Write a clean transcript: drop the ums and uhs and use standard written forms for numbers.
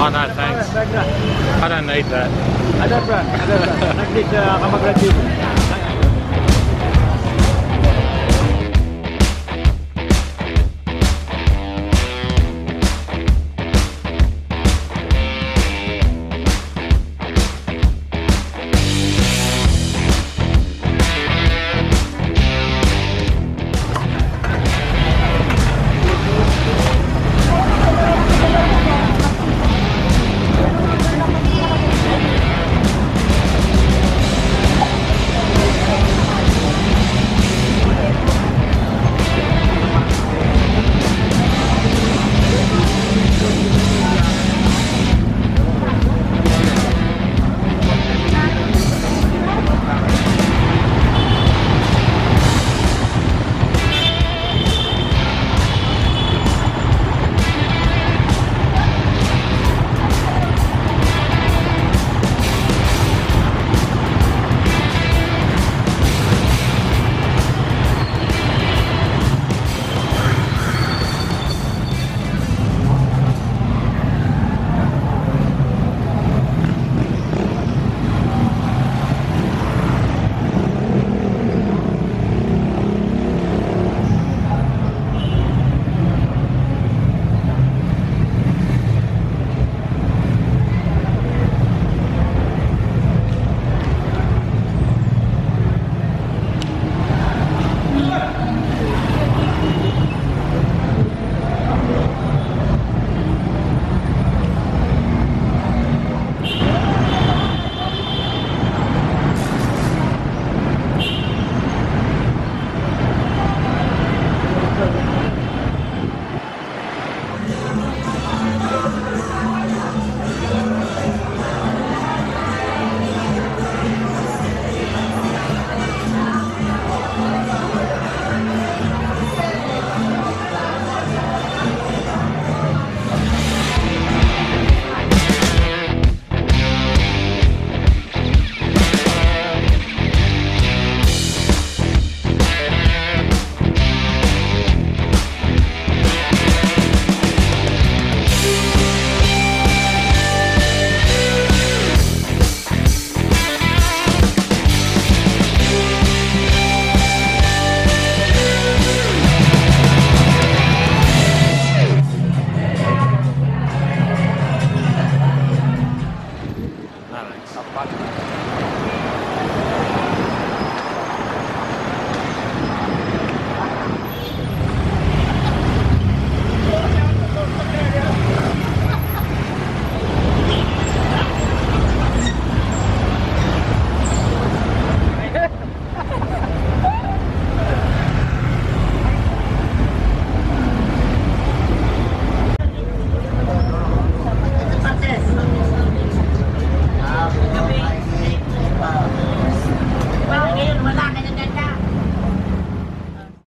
Oh no, thanks. I don't need that. I don't, bro. I don't, bro.